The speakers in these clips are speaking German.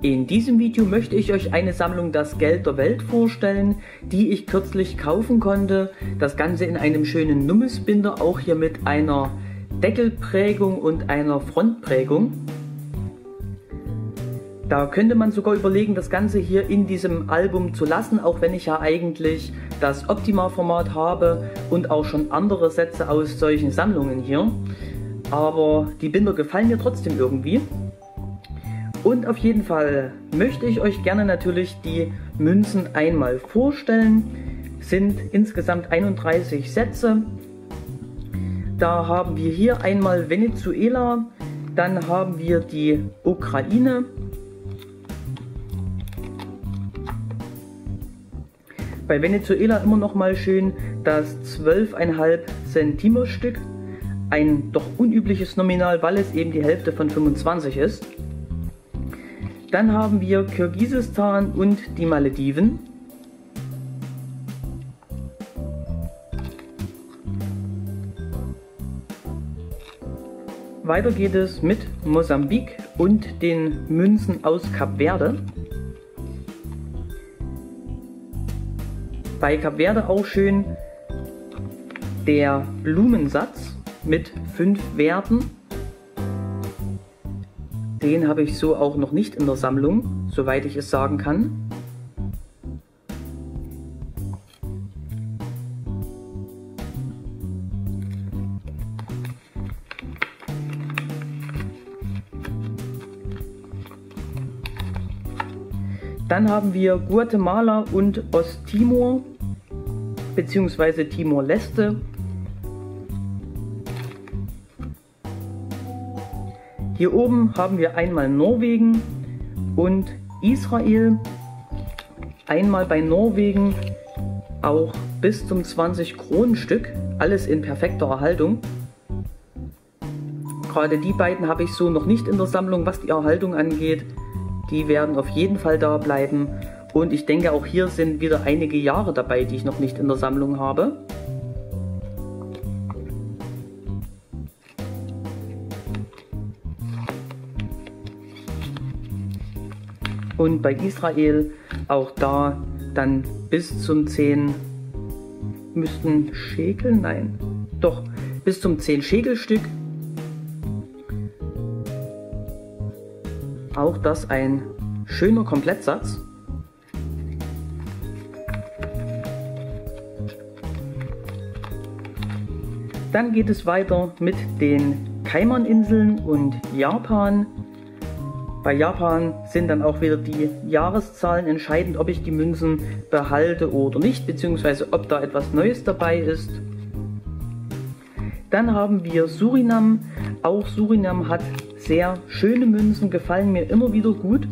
In diesem Video möchte ich euch eine Sammlung Das Geld der Welt vorstellen, die ich kürzlich kaufen konnte. Das Ganze in einem schönen Nummelsbinder, auch hier mit einer Deckelprägung und einer Frontprägung. Da könnte man sogar überlegen, das Ganze hier in diesem Album zu lassen, auch wenn ich ja eigentlich das Optima-Format habe und auch schon andere Sätze aus solchen Sammlungen hier. Aber die Binder gefallen mir trotzdem irgendwie. Und auf jeden Fall möchte ich euch gerne natürlich die Münzen einmal vorstellen. Es sind insgesamt 31 Sätze. Da haben wir hier einmal Venezuela, dann haben wir die Ukraine, bei Venezuela immer noch mal schön das 12,5 Zentimer Stück, ein doch unübliches Nominal, weil es eben die Hälfte von 25 ist. Dann haben wir Kirgisistan und die Malediven. Weiter geht es mit Mosambik und den Münzen aus Kap Verde. Bei Kap Verde auch schön der Blumensatz mit 5 Werten. Den habe ich so auch noch nicht in der Sammlung, soweit ich es sagen kann. Dann haben wir Guatemala und Osttimor bzw. Timor-Leste. Hier oben haben wir einmal Norwegen und Israel. Einmal bei Norwegen auch bis zum 20-Kronen-Stück. Alles in perfekter Erhaltung. Gerade die beiden habe ich so noch nicht in der Sammlung, was die Erhaltung angeht. Die werden auf jeden Fall da bleiben. Und ich denke, auch hier sind wieder einige Jahre dabei, die ich noch nicht in der Sammlung habe. Und bei Israel auch da dann bis zum 10 müssten Schekel, nein, doch, bis zum 10 Schekelstück. Auch das ein schöner Komplettsatz. Dann geht es weiter mit den Kaiman-Inseln und Japan. Bei Japan sind dann auch wieder die Jahreszahlen entscheidend, ob ich die Münzen behalte oder nicht, beziehungsweise ob da etwas Neues dabei ist. Dann haben wir Surinam. Auch Surinam hat sehr schöne Münzen, gefallen mir immer wieder gut.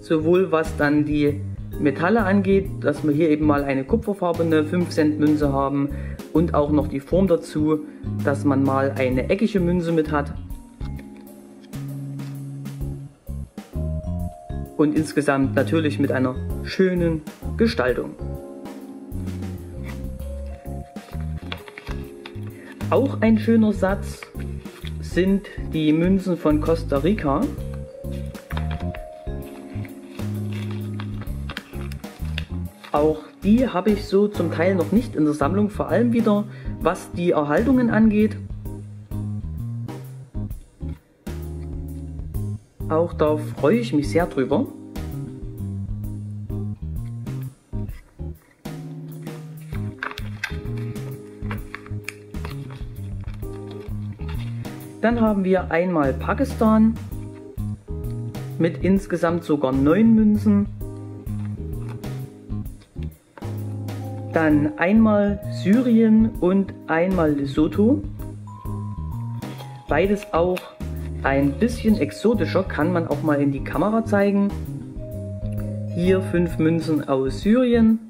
Sowohl was dann die Metalle angeht, dass wir hier eben mal eine kupferfarbene 5 Cent Münze haben und auch noch die Form dazu, dass man mal eine eckige Münze mit hat. Und insgesamt natürlich mit einer schönen Gestaltung. Auch ein schöner Satz sind die Münzen von Costa Rica. Auch die habe ich so zum Teil noch nicht in der Sammlung, vor allem wieder was die Erhaltungen angeht. Auch da freue ich mich sehr drüber. Dann haben wir einmal Pakistan mit insgesamt sogar 9 Münzen. Dann einmal Syrien und einmal Lesotho. Beides auch ein bisschen exotischer, kann man auch mal in die Kamera zeigen. Hier 5 Münzen aus Syrien.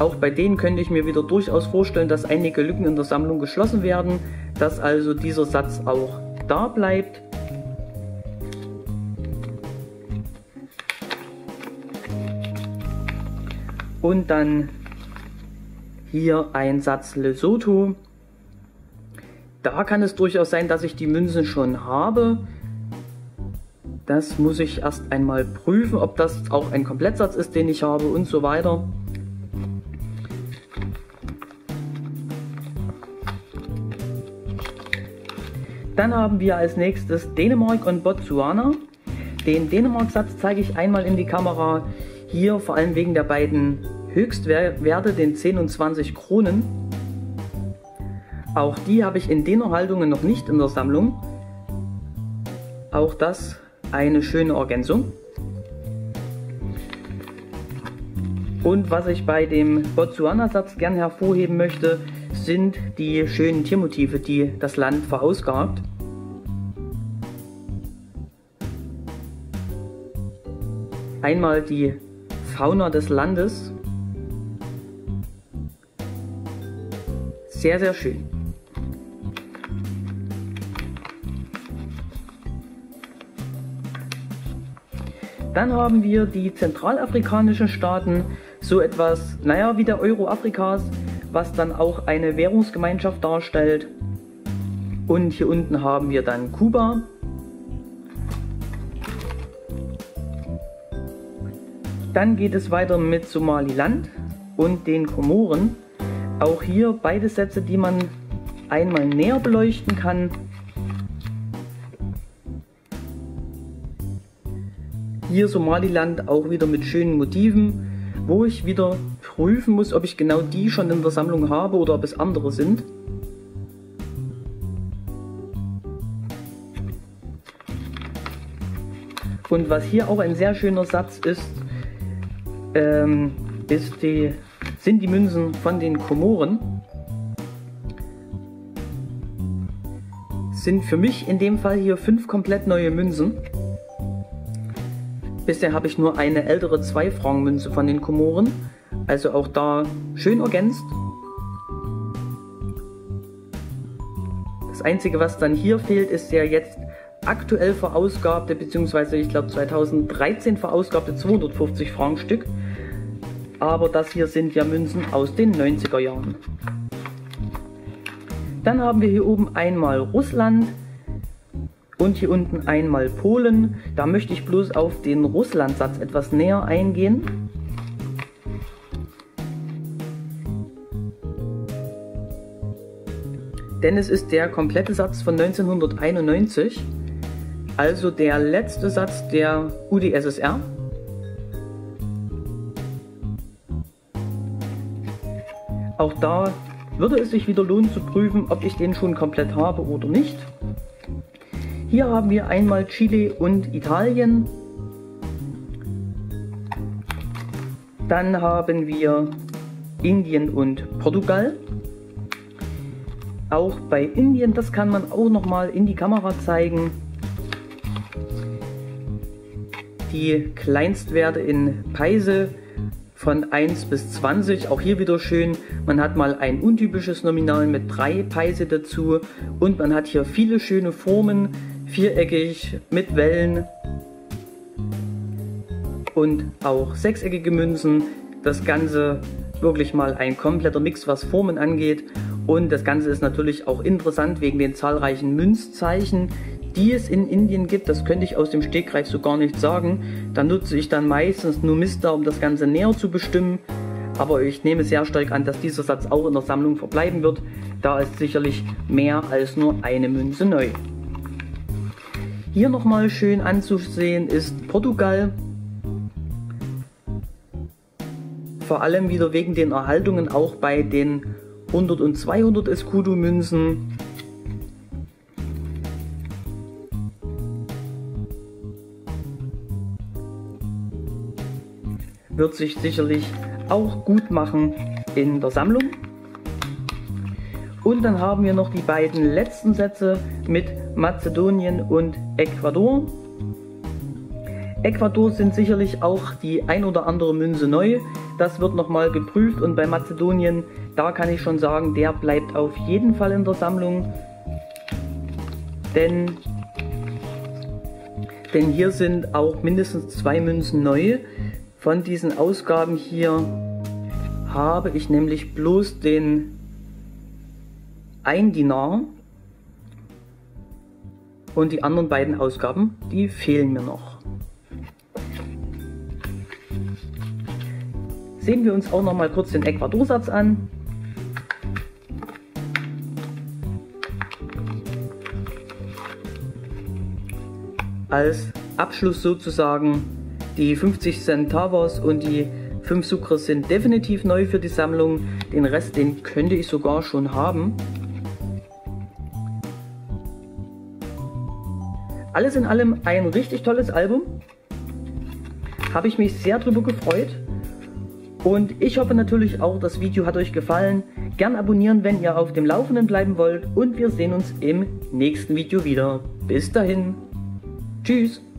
Auch bei denen könnte ich mir wieder durchaus vorstellen, dass einige Lücken in der Sammlung geschlossen werden, dass also dieser Satz auch da bleibt. Und dann hier ein Satz Lesotho Da kann es durchaus sein, dass ich die Münzen schon habe. Das muss ich erst einmal prüfen, ob das auch ein Komplettsatz ist, den ich habe und so weiter. Dann haben wir als nächstes Dänemark und Botswana. Den Dänemark-Satz zeige ich einmal in die Kamera. Hier vor allem wegen der beiden Höchstwerte, den 10 und 20 Kronen. Auch die habe ich in Dänerhaltungen noch nicht in der Sammlung. Auch das eine schöne Ergänzung. Und was ich bei dem Botswana-Satz gerne hervorheben möchte, sind die schönen Tiermotive, die das Land verausgabt. Einmal die Fauna des Landes. Sehr, sehr schön. Dann haben wir die zentralafrikanischen Staaten, so etwas, naja, wie der Euro Afrikas, was dann auch eine Währungsgemeinschaft darstellt. Und hier unten haben wir dann Kuba. Dann geht es weiter mit Somaliland und den Komoren. Auch hier beide Sätze, die man einmal näher beleuchten kann. Hier Somaliland auch wieder mit schönen Motiven, wo ich wieder prüfen muss, ob ich genau die schon in der Sammlung habe oder ob es andere sind. Und was hier auch ein sehr schöner Satz ist, sind die Münzen von den Komoren. Sind für mich in dem Fall hier 5 komplett neue Münzen. Bisher habe ich nur eine ältere 2-Franc-Münze von den Komoren, also auch da schön ergänzt. Das einzige, was dann hier fehlt, ist ja jetzt aktuell verausgabte, beziehungsweise ich glaube 2013 verausgabte 250 Franc Stück. Aber das hier sind ja Münzen aus den 90er Jahren. Dann haben wir hier oben einmal Russland und hier unten einmal Polen. Da möchte ich bloß auf den Russland-Satz etwas näher eingehen. Denn es ist der komplette Satz von 1991. Also der letzte Satz der UdSSR. Auch da würde es sich wieder lohnen zu prüfen, ob ich den schon komplett habe oder nicht. Hier haben wir einmal Chile und Italien. Dann haben wir Indien und Portugal. Auch bei Indien, das kann man auch nochmal in die Kamera zeigen. Die Kleinstwerte in Paise von 1 bis 20, auch hier wieder schön, man hat mal ein untypisches Nominal mit 3 Paise dazu und man hat hier viele schöne Formen, viereckig mit Wellen und auch sechseckige Münzen, das Ganze wirklich mal ein kompletter Mix, was Formen angeht, und das Ganze ist natürlich auch interessant wegen den zahlreichen Münzzeichen, die es in Indien gibt. Das könnte ich aus dem Stegreif so gar nicht sagen. Da nutze ich dann meistens Numista, um das Ganze näher zu bestimmen. Aber ich nehme sehr stark an, dass dieser Satz auch in der Sammlung verbleiben wird. Da ist sicherlich mehr als nur eine Münze neu. Hier nochmal schön anzusehen ist Portugal. Vor allem wieder wegen den Erhaltungen auch bei den 100 und 200 Escudo-Münzen. Wird sich sicherlich auch gut machen in der Sammlung. Und dann haben wir noch die beiden letzten Sätze mit Mazedonien und Ecuador. Ecuador sind sicherlich auch die ein oder andere Münze neu. Das wird nochmal geprüft, und bei Mazedonien, da kann ich schon sagen, der bleibt auf jeden Fall in der Sammlung. Denn hier sind auch mindestens 2 Münzen neu. Von diesen Ausgaben hier habe ich nämlich bloß den 1 Dinar und die anderen beiden Ausgaben, die fehlen mir noch. Sehen wir uns auch noch mal kurz den Äquatursatz an. Als Abschluss sozusagen, die 50 Centavos und die 5 Sucres sind definitiv neu für die Sammlung. Den Rest, den könnte ich sogar schon haben. Alles in allem ein richtig tolles Album. Habe ich mich sehr drüber gefreut. Und ich hoffe natürlich auch, das Video hat euch gefallen. Gern abonnieren, wenn ihr auf dem Laufenden bleiben wollt. Und wir sehen uns im nächsten Video wieder. Bis dahin. Tschüss.